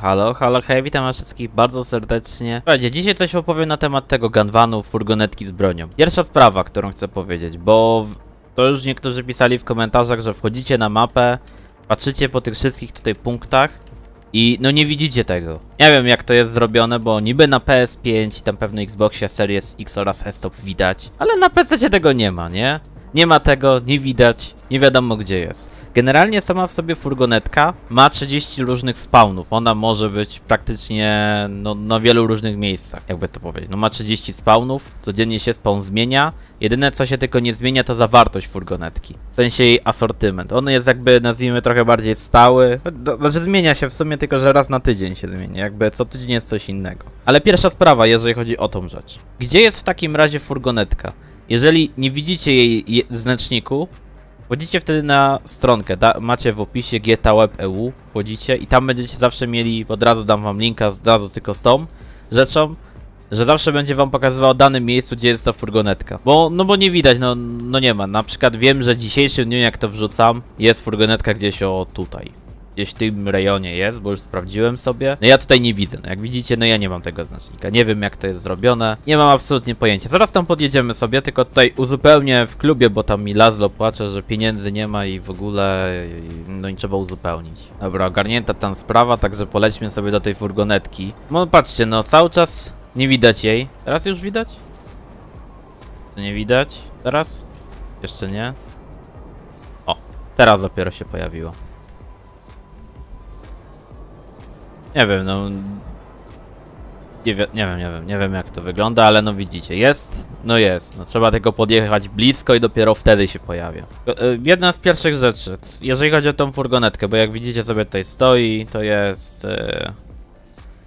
Halo, hej, witam was wszystkich bardzo serdecznie. Słuchajcie, dzisiaj coś opowiem na temat tego gunvanu, furgonetki z bronią. Pierwsza sprawa, którą chcę powiedzieć, bo to już niektórzy pisali w komentarzach, że wchodzicie na mapę, patrzycie po tych wszystkich tutaj punktach i no nie widzicie tego. Nie wiem, jak to jest zrobione, bo niby na PS5 i tam pewno Xboxie Series X oraz S-Top widać, ale na PC tego nie ma, nie? Nie ma tego, nie widać, nie wiadomo gdzie jest. Generalnie sama w sobie furgonetka ma 30 różnych spawnów. Ona może być praktycznie na wielu różnych miejscach, jakby to powiedzieć. No ma 30 spawnów, codziennie się spawn zmienia. Jedyne co się tylko nie zmienia to zawartość furgonetki. W sensie jej asortyment. On jest jakby, nazwijmy, trochę bardziej stały. Znaczy zmienia się w sumie tylko, że raz na tydzień się zmienia. Jakby co tydzień jest coś innego. Ale pierwsza sprawa, jeżeli chodzi o tą rzecz. Gdzie jest w takim razie furgonetka? Jeżeli nie widzicie jej znaczniku, wchodzicie wtedy na stronkę, macie w opisie gtaweb.eu, wchodzicie i tam będziecie zawsze mieli, od razu dam wam linka, od razu tylko z tą rzeczą, że zawsze będzie wam pokazywał dane miejscu, gdzie jest ta furgonetka. Bo nie widać, no nie ma. Na przykład wiem, że w dzisiejszym dniu, jak to wrzucam, jest furgonetka gdzieś tutaj. Gdzieś w tym rejonie jest, bo już sprawdziłem sobie. No ja tutaj nie widzę, no jak widzicie, no ja nie mam tego znacznika. Nie wiem, jak to jest zrobione. Nie mam absolutnie pojęcia. Zaraz tam podjedziemy sobie, tylko tutaj uzupełnię w klubie, bo tam mi Lazlo płacze, że pieniędzy nie ma i w ogóle... No i trzeba uzupełnić. Dobra, ogarnięta tam sprawa, także polećmy sobie do tej furgonetki. No patrzcie, no cały czas nie widać jej. Teraz już widać? To nie widać? Teraz? Jeszcze nie? O, teraz dopiero się pojawiło. Nie wiem, no... Nie wiem jak to wygląda, ale no widzicie, jest. No trzeba tylko podjechać blisko i dopiero wtedy się pojawia. Jedna z pierwszych rzeczy, jeżeli chodzi o tą furgonetkę, bo jak widzicie sobie tutaj stoi, to jest...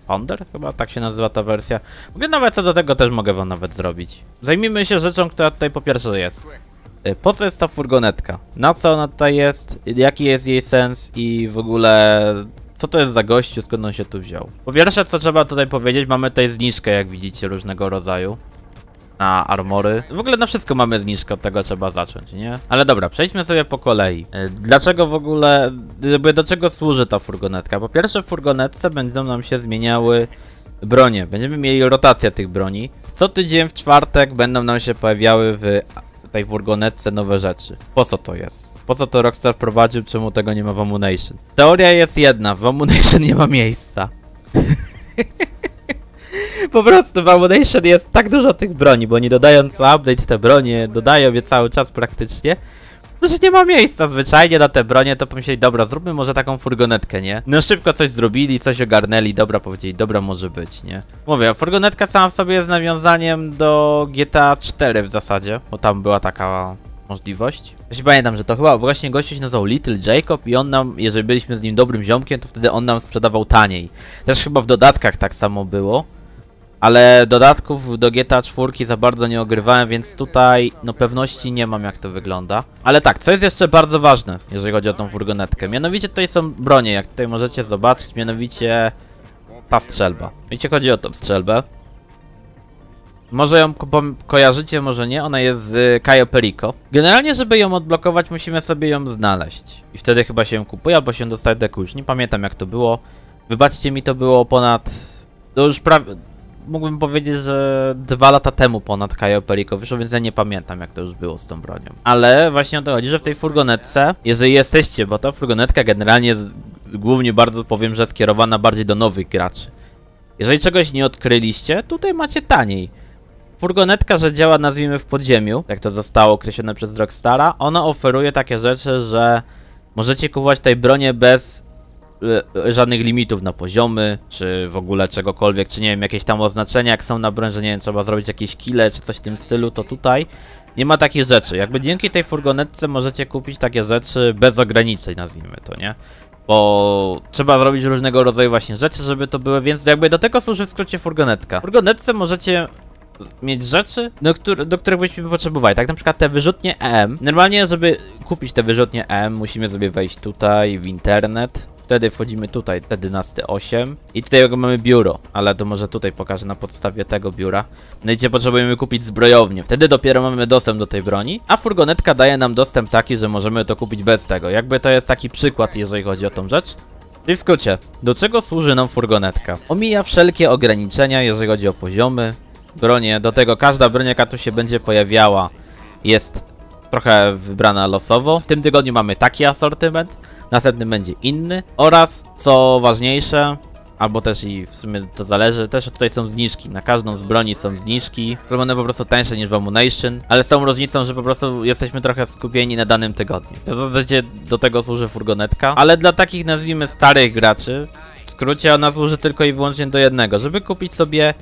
Ponder? Chyba tak się nazywa ta wersja. Mówię nawet co do tego też mogę wam nawet zrobić. Zajmijmy się rzeczą, która tutaj po pierwsze jest. Po co jest ta furgonetka? Na co ona tutaj jest? Jaki jest jej sens i w ogóle... Co to jest za gościu, skąd on się tu wziął? Po pierwsze, co trzeba tutaj powiedzieć, mamy tutaj zniżkę, jak widzicie, różnego rodzaju. Na armory. W ogóle na wszystko mamy zniżkę, od tego trzeba zacząć, nie? Ale dobra, przejdźmy sobie po kolei. Dlaczego w ogóle... Do czego służy ta furgonetka? Po pierwsze, w furgonetce będą nam się zmieniały bronie. Będziemy mieli rotację tych broni. Co tydzień w czwartek będą nam się pojawiały w... tej furgonetce nowe rzeczy. Po co to jest? Po co to Rockstar prowadził? Czemu tego nie ma w AmmuNation? Teoria jest jedna, w AmmuNation nie ma miejsca. Po prostu w AmmuNation jest tak dużo tych broni, bo nie dodając update te bronie, dodają je cały czas praktycznie. No, że nie ma miejsca zwyczajnie na te bronie, to pomyśleli, dobra, zróbmy może taką furgonetkę, nie? No szybko coś zrobili, coś ogarnęli, dobra, powiedzieli, dobra, może być, nie? Mówię, furgonetka sama w sobie jest nawiązaniem do GTA 4 w zasadzie, bo tam była taka możliwość. Ja się pamiętam, że to chyba właśnie gościu się nazywał Little Jacob i on nam, jeżeli byliśmy z nim dobrym ziomkiem, to wtedy on nam sprzedawał taniej. Też chyba w dodatkach tak samo było. Ale dodatków do GTA 4 za bardzo nie ogrywałem, więc tutaj no pewności nie mam, jak to wygląda. Ale tak, co jest jeszcze bardzo ważne, jeżeli chodzi o tą furgonetkę. Mianowicie tutaj są bronie, jak tutaj możecie zobaczyć, mianowicie ta strzelba. Wiecie, chodzi o tą strzelbę. Może ją kojarzycie, może nie, ona jest z Cayo Perico. Generalnie, żeby ją odblokować, musimy sobie ją znaleźć. I wtedy chyba się ją kupuje, albo się dostaje deku. Już nie pamiętam, jak to było. Wybaczcie mi, to było ponad... No już prawie... Mógłbym powiedzieć, że 2 lata temu ponad Cayo Perico wyszło, więc ja nie pamiętam, jak to już było z tą bronią. Ale właśnie o to chodzi, że w tej furgonetce, jeżeli jesteście, bo ta furgonetka generalnie jest, głównie bardzo powiem, że skierowana bardziej do nowych graczy. Jeżeli czegoś nie odkryliście, tutaj macie taniej. Furgonetka, że działa, nazwijmy, w podziemiu, jak to zostało określone przez Rockstara, ona oferuje takie rzeczy, że możecie kupować tej bronię bez... żadnych limitów na poziomy, czy w ogóle czegokolwiek, czy nie wiem, jakieś tam oznaczenia, jak są na broń, że nie wiem, trzeba zrobić jakieś kile, czy coś w tym stylu, to tutaj nie ma takich rzeczy. Jakby dzięki tej furgonetce możecie kupić takie rzeczy bez ograniczeń, nazwijmy to, nie? Bo trzeba zrobić różnego rodzaju właśnie rzeczy, żeby to były, więc jakby do tego służy w skrócie furgonetka. W furgonetce możecie... mieć rzeczy, do których byśmy potrzebowali, tak na przykład te wyrzutnie EM. Normalnie, żeby kupić te wyrzutnie EM, musimy sobie wejść tutaj w internet. Wtedy wchodzimy tutaj, te dynasty 8. I tutaj mamy biuro, ale to może tutaj pokażę na podstawie tego biura. No i gdzie potrzebujemy kupić zbrojownię. Wtedy dopiero mamy dostęp do tej broni, a furgonetka daje nam dostęp taki, że możemy to kupić bez tego. Jakby to jest taki przykład, jeżeli chodzi o tą rzecz. I w skrócie, do czego służy nam furgonetka? Omija wszelkie ograniczenia, jeżeli chodzi o poziomy, bronie, do tego każda broń, jaka tu się będzie pojawiała, jest trochę wybrana losowo. W tym tygodniu mamy taki asortyment, następnym będzie inny oraz, co ważniejsze, albo też i w sumie to zależy, też tutaj są zniżki, na każdą z broni są zniżki, są one po prostu tańsze niż w AmmuNation, ale z tą różnicą, że po prostu jesteśmy trochę skupieni na danym tygodniu. W zasadzie do tego służy furgonetka, ale dla takich, nazwijmy, starych graczy, w skrócie ona służy tylko i wyłącznie do jednego, żeby kupić sobie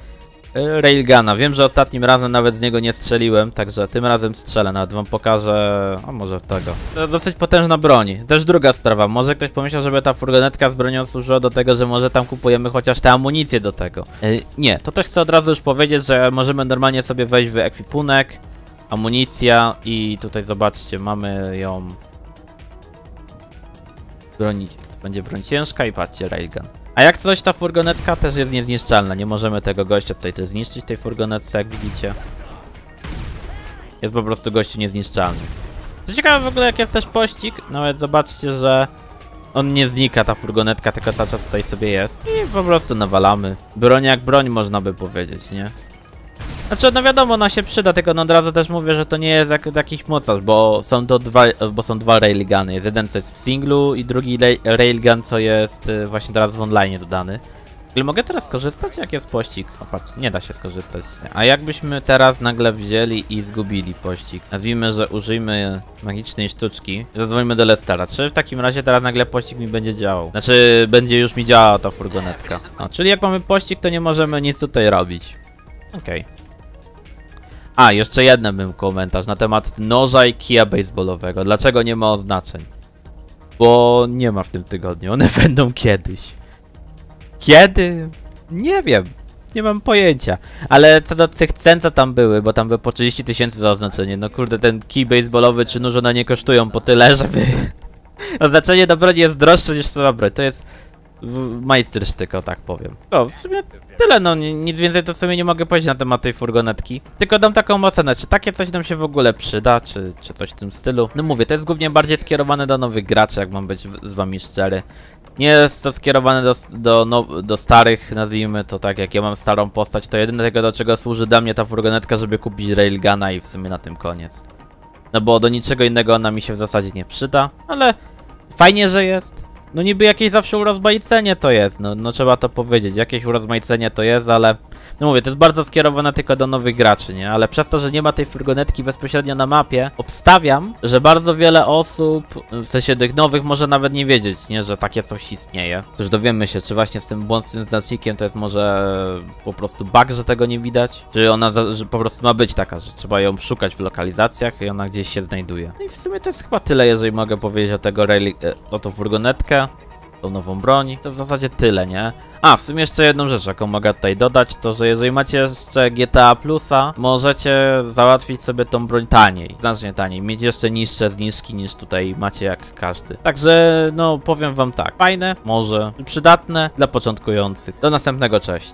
Railguna. Wiem, że ostatnim razem nawet z niego nie strzeliłem, także tym razem strzelę, nawet wam pokażę, a może tego. To dosyć potężna broń. Też druga sprawa, może ktoś pomyślał, żeby ta furgonetka z bronią służyła do tego, że może tam kupujemy chociaż tę amunicję do tego. Nie, to też chcę od razu już powiedzieć, że możemy normalnie sobie wejść w ekwipunek, amunicja i tutaj zobaczcie, mamy ją... Broń, to będzie broń ciężka i patrzcie, Railgun. A jak coś, ta furgonetka też jest niezniszczalna. Nie możemy tego gościa tutaj też zniszczyć, tej furgonetce, jak widzicie. Jest po prostu gościu niezniszczalny. Co ciekawe w ogóle, jak jest też pościg, nawet zobaczcie, że on nie znika, ta furgonetka, tylko cały czas tutaj sobie jest. I po prostu nawalamy. Broń jak broń, można by powiedzieć, nie? Znaczy, no wiadomo, ona się przyda, tylko no od razu też mówię, że to nie jest jakiś mocarz, bo są to dwa railguny. Jest jeden, co jest w singlu i drugi railgun, co jest właśnie teraz w online dodany. Ale mogę teraz skorzystać, jak jest pościg? O, patrz, nie da się skorzystać. A jakbyśmy teraz nagle wzięli i zgubili pościg? Nazwijmy, że użyjmy magicznej sztuczki. Zadzwońmy do Lestera. Czy w takim razie teraz nagle pościg mi będzie działał? Znaczy, będzie już mi działała ta furgonetka. No, czyli jak mamy pościg, to nie możemy nic tutaj robić. Okej. A, jeszcze jeden był komentarz na temat noża i kija baseballowego. Dlaczego nie ma oznaczeń? Bo nie ma w tym tygodniu. One będą kiedyś. Kiedy? Nie wiem. Nie mam pojęcia. Ale co do tych cen, co tam były, bo tam były po 30 000 za oznaczenie. No kurde, ten kij baseballowy czy nóż, one nie kosztują po tyle, żeby... Oznaczenie do broni jest droższe niż sama broń. To jest... majstersztyk, o tak powiem. No, w sumie tyle, no nic więcej to w sumie nie mogę powiedzieć na temat tej furgonetki. Tylko dam taką ocenę, czy takie coś nam się w ogóle przyda, czy coś w tym stylu. No mówię, to jest głównie bardziej skierowane do nowych graczy, jak mam być z wami szczery. Nie jest to skierowane do starych, nazwijmy to tak, jak ja mam starą postać, to jedyne tego, do czego służy dla mnie ta furgonetka, żeby kupić Railguna i w sumie na tym koniec. No bo do niczego innego ona mi się w zasadzie nie przyda, ale fajnie, że jest. No niby jakieś zawsze urozmaicenie to jest, no trzeba to powiedzieć, jakieś urozmaicenie to jest, ale... No mówię, to jest bardzo skierowane tylko do nowych graczy, nie? Ale przez to, że nie ma tej furgonetki bezpośrednio na mapie, obstawiam, że bardzo wiele osób, w sensie tych nowych, może nawet nie wiedzieć, nie? Że takie coś istnieje. Też dowiemy się, czy właśnie z tym błądnym znacznikiem to jest może po prostu bug, że tego nie widać, czy ona że po prostu ma być taka, że trzeba ją szukać w lokalizacjach i ona gdzieś się znajduje. No i w sumie to jest chyba tyle, jeżeli mogę powiedzieć o tą furgonetkę, tą nową broń. To w zasadzie tyle, nie? A, w sumie jeszcze jedną rzecz, jaką mogę tutaj dodać, to że jeżeli macie jeszcze GTA+, możecie załatwić sobie tą broń taniej, znacznie taniej, mieć jeszcze niższe zniżki niż tutaj macie jak każdy. Także, no powiem wam tak, fajne, może przydatne dla początkujących. Do następnego, cześć!